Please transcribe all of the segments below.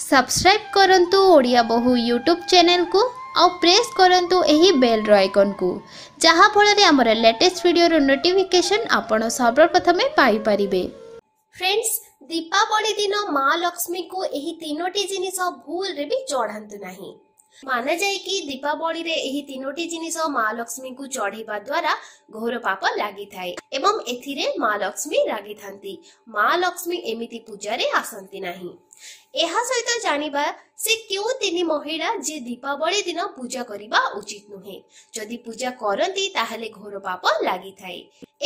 Subscribe करंतु ओडिया बहु YouTube channel को और प्रेस करंतु एही बेल आइकन को जहाँ फल रे हमर लेटेस्ट वीडियो रो नोटिफिकेशन आपण सर्वप्रथम पाई परिबे। फ्रेंड्स, दीपावली दिन माँ लक्ष्मी को एही तीनोटी जिनिस भूल रे भी चढ़ातु नाही। माना जाए कि दीपावली रे एही तीनोटी जिनिस माँ लक्ष्मी को चढ़ाइबा द्वारा घोर पाप लागी थाए एवं एथिरे माँ लक्ष्मी रागी थांती। माँ लक्ष्मी एमिति पूजा रे आसंती नाही। एहा सहित जानिबा से क्यों तीन महिला जे दीपावली दिन पूजा करिबा उचित नुहे। जदि पूजा करंती ताहले घोर पाप लागी थाए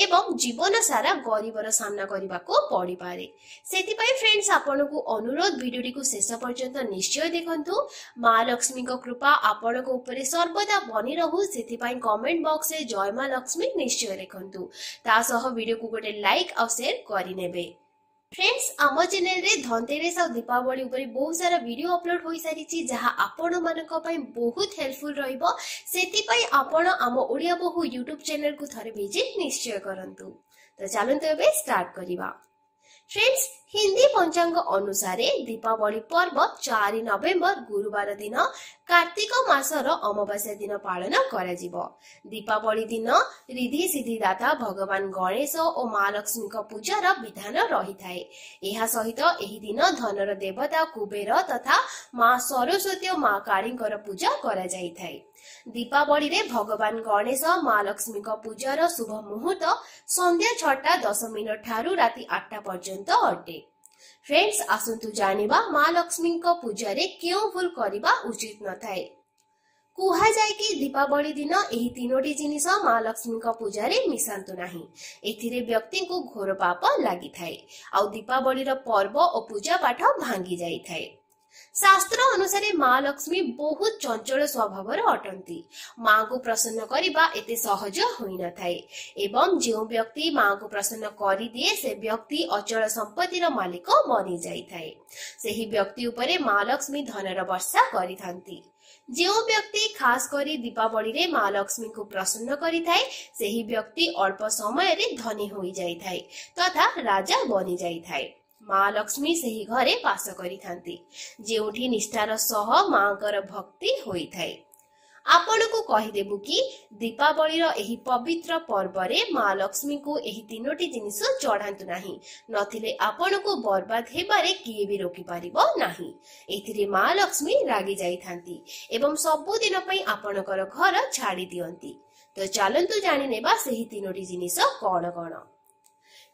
एवं जीवन सारा गरीबर सामना करिबा को पड़ी पारे। सेथिपाई फ्रेंड्स, आपन को अनुरोध वीडियो को शेष पर्यंत निश्चय देखंतु। माँ लक्ष्मी को कृपा आपन को ऊपर सर्वदा बनी रहू, सेथिपाई कमेंट बॉक्स रे जय माँ लक्ष्मी निश्चय लिखंतु। ता सह वीडियो को गोटे लाइक और शेयर करि नेबे। फ्रेंड्स, आम चैनल रे धनतेरस और दीपावली उपरि बहुत सारा वीडियो अपलोड होई सारिछि जहा आपण मानक पय बहुत हेल्पफुल रहइबो। सेति पय आपण आम ओडिया बहु यूट्यूब चैनल को थरे विजिट निश्चय करंतु। तो चलंतु एबे स्टार्ट करिबा। फ्रेंड्स, हिंदी पंचांग अनुसार दीपावली पर्व 4 नवेम्बर गुरुवार दिन कार्तिक मासर अमावास्या दिन पालन कराଯିब। दीपावली दिन रिधि सिद्धिदाता भगवान गणेश और माँ लक्ष्मी पूजार विधान रही थाए। एहा सहित एही दिन धनर देवता कुबेर तथा माँ सरस्वती और माँ काली पूजा कराई थाए। दीपावली रे भगवान गणेश माँ लक्ष्मी पूजार शुभ मुहूर्त संध्या 6:10 ठारू राति 8टा पर्यंत अटे। फ्रेंड्स, आसंतु जानिबा माँ लक्ष्मी पूजा रे क्यों भूल करिबा उचित न थाए। कुहा जाए कि दीपावली दिन एही तीनोटी जिनिस माँ लक्ष्मी पूजा रे मिसांतु नाही। एथिरे व्यक्ति को घोर पाप लागी थाए आ दीपावली रो पर्व और पूजा पाठ भांगी जाई थाए। शास्त्र अनुसार माँ लक्ष्मी बहुत चंचल स्वभाव अटंती। माँ को प्रसन्न करिबा एते सहज होई न थाए एवं जो व्यक्ति माँ को प्रसन्न करि दिए से व्यक्ति अचल संपत्ति रो मालिक बनी जाई थाए। सेही व्यक्ति उपरे माँ लक्ष्मी धनर वर्षा करि थांती। जो व्यक्ति खास करी दीपावली रे माँ लक्ष्मी को प्रसन्न करि थाए सेही व्यक्ति अल्प समय रे धनी होई जाई थाए तथा राजा बनी जाई थाए। माँ लक्ष्मी से ही घरे वास करि थांती जेउठी निष्ठार सह माँकर भक्ति होई थाए। आपनको कहिदेबु कि दीपावली रो एही पवित्र पर्व रे माँ लक्ष्मी को एही तीनोटी जिनिस चढ़ातु नाही, नथिले आपनको बर्बाद हेबारे किए भी रोकी पारिबो नाही। एथिरे माँ लक्ष्मी रागी जाई थांती एवं सब दिन पई आपनकर घर छाड़ी दियंती। तो चलंतु जानि नेबा सेही तीनोटी जिनिस कोन कोन।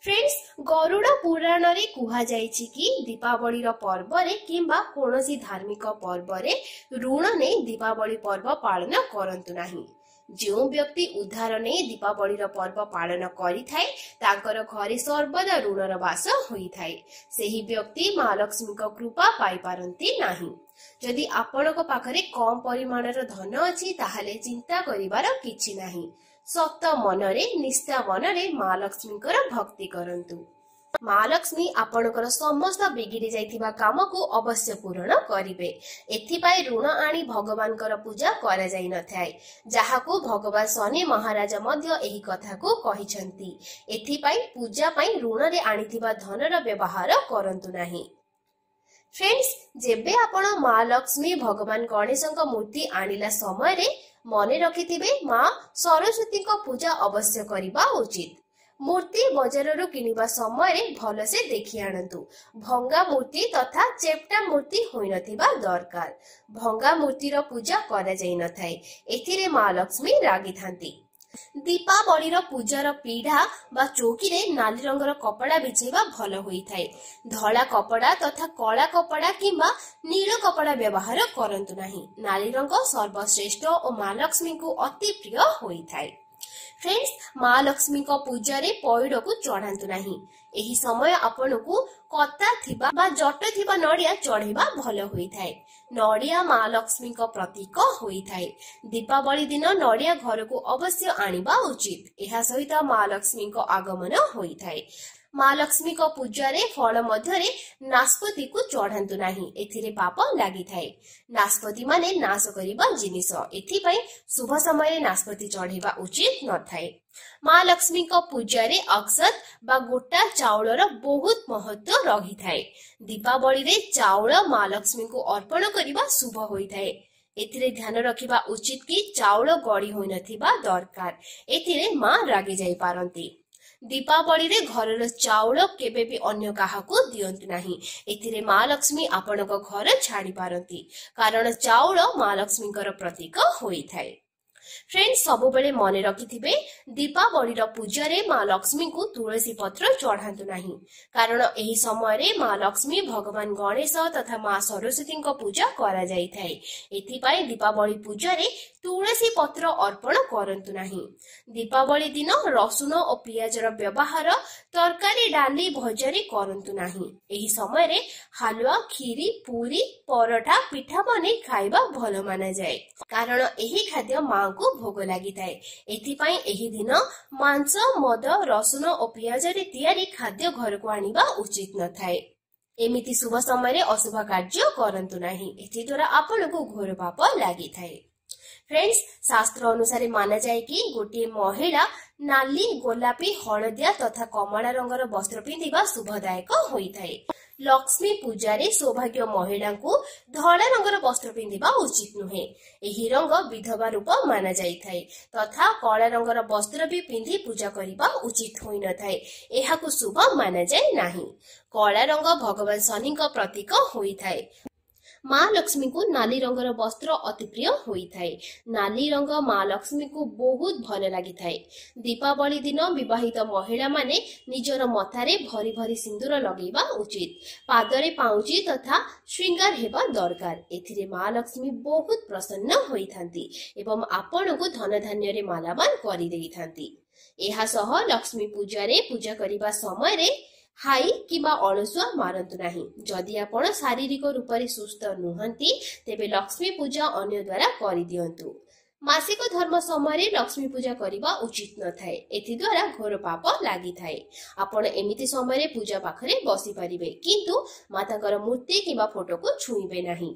फ्रेंड्स, गरुड़ पुराण रे कुहा जायछि कि दीपावली रो पर्व रे किंबा कोनोसी धार्मिक पर्व रे ऋण नै दीपावली पर्व पालन करंतु नाही। जो व्यक्ति उद्धार नै दीपावली रो पर्व पालन करि थाए ताकर घरे सर्वदा ऋण रो वास होई थाए। सेही व्यक्ति माँ लक्ष्मी को कृपा पाई पारंती नाही। जदि आपणक पाखरे कम परिमाण रो धन अछि ताहले चिंता करिवार किछि नाही। सत मनरे निष्ठा मनरे माँ लक्ष्मी भक्ति करंतु। माँ लक्ष्मी आपणकर समस्त बिगिड़ी जाइथिबा काम को अवश्य पूर्ण करिवे। एथिपाई ऋण आनी भगवान पूजा करा जाई न थाए, जाहाको भगवान शनि महाराज मध्य एही कथा को कहिछंती। एथिपाई पूजा पाई ऋण रे आनीथिबा धनर व्यवहार करंतु नाही। फ्रेंड्स, जेबे आपण माँ लक्ष्मी भगवान गणेश मूर्ति आनिला समय रे मने रखिथिबे माँ सरस्वती पूजा अवश्य करिबा उचित। मूर्ति बजाररु किनिबा समय रे भलसे देखि आनंतु। भंगा मूर्ति तथा चेप्टा मूर्ति होई नथिबा दरकार। भंगा मूर्ति रो पूजा करा जाई न थाए, एथिरे माँ लक्ष्मी रागी थांती। दीपावली रो पूजा रो पीढ़ा बा चौकी रे नाली रंगर कपड़ा बिछेबा भल होई थाए। धला कपड़ा तथा कला कपड़ा किंबा नील कपड़ा व्यवहार करंतु नाही। नाली रंग सर्वश्रेष्ठ और माँ लक्ष्मी को अति प्रिय होई थाए। फ्रेंड्स, माँ लक्ष्मी को पूजा रे पौड़ को चढ़ातु नाही। एही समय आपण को कता थिबा बा जट थिबा नड़िया चढ़ेबा भल होई थाए। नड़िया माँ लक्ष्मी को प्रतीक होई थाए। दीपावली दिन नड़िया घर को अवश्य आनिबा उचित। एहा सहित माँ लक्ष्मी को आगमन होई थाए। माँ लक्ष्मी को पूजा रे फल मध्यरे नास्पति को चढ़ातु नाही, एथिरे पाप लागी थाए। नास्पति माने नाश करिबा जिनिष, एथिपाई शुभ समय नास्पति चढ़ाइबा उचित न थाए। माँ लक्ष्मी को पूजा रे अक्षत बा गोटा चाउल रो बहुत महत्व रही थाए। दीपावली रे चाउल माँ लक्ष्मी को अर्पण करिबा शुभ होई थाए। एथिरे ध्यान रखिबा उचित कि चाउल गड़ी होई नथिबा दरकार, एथिरे माँ रागी जाई पारंती। दीपावली रे घरर चाउल केबे भी अन्य काहाकू दियंतु नाही, एथिरे माँ लक्ष्मी आपनको घर छाड़ी पारंती, कारण चाउल माँ लक्ष्मींकर प्रतीक होई थाए। फ्रेंड्स सबो बेले मने रखिथिबे दीपावली रो पूजा रे माँ लक्ष्मी को तुलसी पत्र चढ़ातु नाही, कारण एही समय रे माँ लक्ष्मी भगवान गणेश तथा माँ सरस्वती को पूजा करा जाई थाए। एथिपाई दीपावली पूजा रे तुलसी पत्र अर्पण करंतु नाही। दीपावली दिन रसुन और पियाज रो व्यवहार तरकारी डाली भजारी करंतु नाही। एही समय रे हलवा खीरी पूरी परोठा पिठा बने खाइबा भल माना जाए, कारण एही खाद्य माँ को भोग लगी थाए। एथिपाई एही दिन मांस मद रसुन और पियाज रे तैयारी खाद्य घर को आनिबा उचित न थाए। एमिति शुभ समय अशुभ कार्य करंतु नाही, एथि द्वारा आपनको घोर पाप लगी थाए। फ्रेंड्स शास्त्र अनुसार माना जाए कि गोटे महिला नाली गोलापी हलदिया तथा कमला रंगर वस्त्र पिंधिबा शुभदायक होई थाए। लक्ष्मी पूजा रे सौभाग्य महिला को धड़ा रंगर वस्त्र पिंधिबा उचित नुहे, एही रंग विधवा रूप माना जाई थाए तथा कला रंगर वस्त्र भी पिंधि पूजा करिबा उचित होई न थाए, एहाकु शुभ माना जाए नाही। कला रंग भगवान शनि का प्रतीक होई थाए। माँ लक्ष्मी को नाली रंगर वस्त्र अति प्रिय होई थाए। नाली रंग माँ लक्ष्मी को बहुत भल लगी थाए। दीपावली दिन विवाहित महिला माने निजर मथारे भरी भरी सिंदूर लगेबा उचित, पादरे पाउजी तथा श्रृंगार हेबा दरकार, एथिरे माँ लक्ष्मी बहुत प्रसन्न होई थांती एवं आपनको धन धान्य रे मालाबान करि देई थांती। एहा सह लक्ष्मी पूजा रे पूजा करिबा समय रे हाई किबा अलसुआ मारंतु नाही। जदि आपण शारीरिक रूपरे सुस्थ नुहंती तेबे लक्ष्मी पूजा अन्य द्वारा करि दियंतु। मासिक धर्म समय लक्ष्मी पूजा करिबा उचित न थाए, एथि द्वारा घोर पाप लागी थाए। आपण एमिति समय पूजा पाखरे बसी परिबे किंतु माताकर मूर्ति किबा फोटो को छुईबे नाही।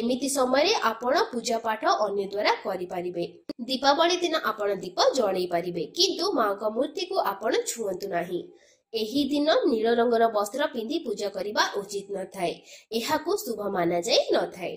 एमिति समय आपण पूजा पाठ अन्य द्वारा करि परिबे। दीपावली दिन आपण दीप जळाई परिबे किंतु मां का मूर्ति को आपण छुअंतु नाही। एही दिन नील रंगर वस्त्र पिंधि पूजा करिबा उचित न थाए, एहाकु शुभ माना जाए न थाए।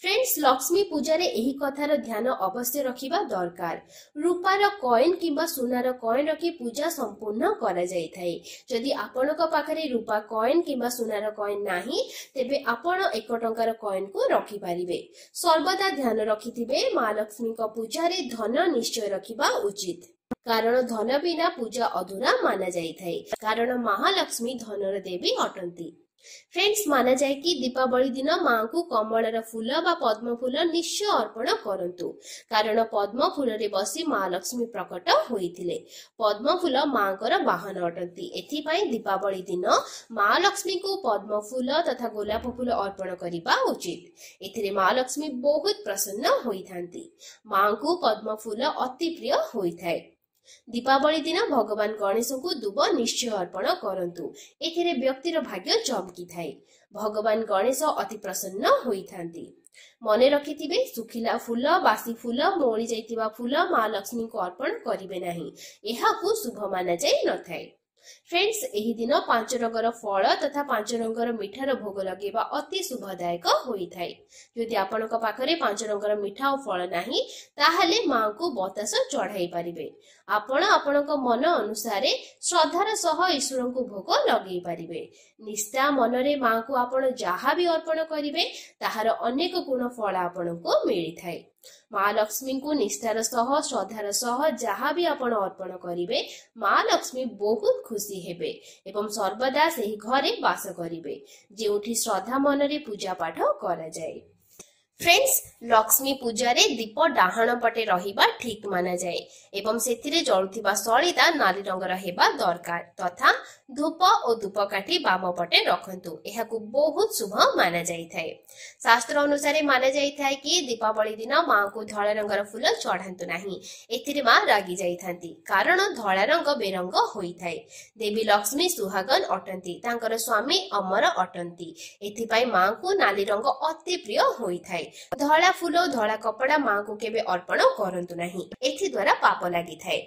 फ्रेंड्स लक्ष्मी पूजा रे एही कथार ध्यान अवश्य रखिबा दरकार। रूपार कॉइन किबा सोनार कॉइन रखि पूजा संपूर्ण करा जाय थाए। जदि आपनक पाखरे रूपा कॉइन किबा सोनार कॉइन नाही तेबे आपण 1 टंकार कॉइन को रखि पारिबे। सर्वदा ध्यान रखिथिबे माँ लक्ष्मी का पूजा रे धन निश्चय रखिबा उचित, कारण धन बिना पूजा अधूरा माना जाई थाए, कारण महालक्ष्मी धनर देवी अटंती। फ्रेंड्स माना जाए कि दीपावली दिन माँ को कमलर फूल बा पद्म फूल निश्चय अर्पण करंतु, कारण पद्म फूल रे बसी माँ लक्ष्मी प्रकट होइथिले। पद्म फूल माँ कर वाहन अटंती, एथिपाई दीपावली दिन माँ लक्ष्मी को पद्म फूल तथा गोलाप फूल अर्पण करिबा उचित, एथिरे माँ लक्ष्मी बहुत प्रसन्न होइथांती। माँ को पद्म फूल अति प्रिय होइथाए। दीपावली दिन भगवान गणेश को दुब निश्चय अर्पण करंतु, एथिरे व्यक्तिर भाग्य चमकी थाए। भगवान गणेश अति प्रसन्न होई थांती। मने रखिथिबे सुखिला फूल बासी फूल मोली जाइतिबा फूल माँ लक्ष्मी को अर्पण करिबे नाही, एहाकु शुभ माना जाए न थाए। फ्रेंड्स एही दिन 5 रंगर फल तथा 5 रंगर मिठार भोग लगेबा अति शुभदायक होई थाए। यदि आपनक पाखरे 5 रंगर मिठा और फल नाही ताहाले मां को बतास चढ़ाई परिबे। आपण आपनक मन अनुसारे श्रद्धार सह ईश्वर को भोग लगेई परिबे। निष्ठा मन रे मां को आपण जहा भी अर्पण करिवे ताहार अनेक गुण फल आपनको मिलि थाए। माँ लक्ष्मी को निष्ठार सह श्रद्धार सह जहाँ भी आपण अर्पण करिवे माँ लक्ष्मी बहुत खुशी हेबे एवं सर्वदा से ही घरे वास करिवे, जेउठी श्रद्धा मनरे पूजा पाठ करा जाए। फ्रेंड्स लक्ष्मी पूजा रे दीप डाहण पटे रहिबा ठीक माना जाए एवं सेथिरे जळुथिबा सळीदा नाली रंगर हेबा दरकार तथा धूप और धूपकाठी बाम पटे रखंतु एहाकु बहुत शुभ माना जाए। शास्त्र अनुसार माना जाए कि दीपावली दिन मां को धळा रंगर फूल चढ़ातु नाही, एथिरे मां रागी जाइथांती कारण धळा रंग बेरंग होइथाय। देवी लक्ष्मी सुहागन अटंती, तांकर स्वामी अमर अटंती, एथिपाई मां को नाली रंग अति प्रिय होइथाय। धळा फूल धळा कपड़ा मां को केबे अर्पण करंतु नाही, एथि द्वारा पाप लागि थाय।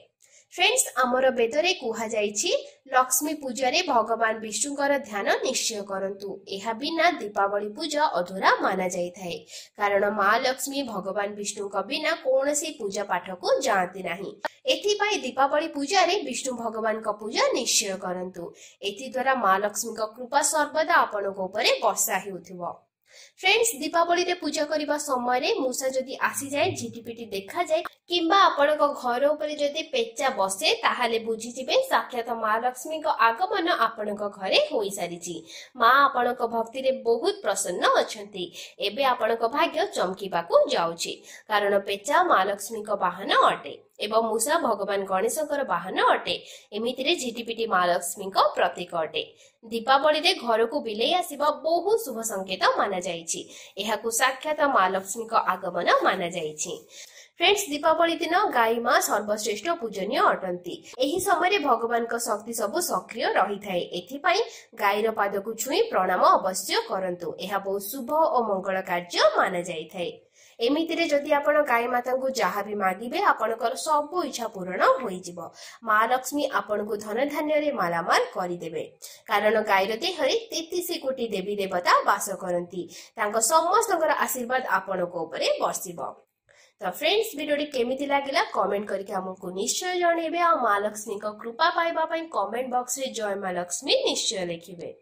फ्रेंड्स आमर वेदरे कुहा जाइछि लक्ष्मी पूजा रे भगवान विष्णुकर ध्यान निश्चय करंतु, एहा बिना दीपावली पूजा अधूरा माना जाए कारण मां लक्ष्मी भगवान विष्णु का बिना कौन से पूजा पाठ को जानती नहीं। एथिपाई दीपावली पूजा रे विष्णु भगवान का पूजा निश्चय करंतु, एथि द्वारा मां लक्ष्मी का कृपा सर्वदा आपन को ऊपर वर्षा हेउथिबो। फ्रेंड्स दीपावली रे पूजा करबा समय रे मूसा जदि आसी जाए, झिटिपिटी देखा जाए किंबा आपण को घर ऊपर जदि पेचा बसे, ताहाले बुझी जिबे साक्षात मां लक्ष्मी को आगमन आपण को घरे होई सारिजी। मां आपण को भक्ति रे बहुत प्रसन्न अछंती, एबे आपण को भाग्य चमकीबा को जाउची कारण पेचा मां लक्ष्मी को वाहन अटे एवं मूसा भगवान गणेश वाहन अटे। एमितिरे झिटिपिटी मां लक्ष्मी को प्रतीक अटे। दीपावली रे घर को बिलेई आसीबा बहुत शुभ संकेत माना जाइछि, एहाकु साक्षात मां लक्ष्मी को आगमन माना जाइछि। फ्रेंड्स दीपावली दिन गाई मां सर्वश्रेष्ठ पूजनीय अटंती, एही समय भगवान का शक्ति सब सक्रिय रही थाए, एथिपाई गाईर पाद को छुई प्रणाम अवश्य करंतु, एहा बहुत शुभ और मंगल कार्य माना जाई थाए। एमितिरे जदि आपण गाई माता को जहा भी मांगे आपणकर सब इच्छा पूर्ण होई जिवो। मां लक्ष्मी आपण को धन धान्य रे मालामाल करि देबे कारण गाईर देहरे 33 कोटी देवी देवता वास करंती, तांको समस्तकर आशीर्वाद आपण को ऊपर बरसिबो। तो फ्रेंड्स भिडियोटी केमिति लागिला कमेंट करके हमको निश्चय जणेबे, आ मां लक्ष्मी को कृपा पाइबा पई कमेंट बॉक्स रे जय मां लक्ष्मी निश्चय लिखिबे।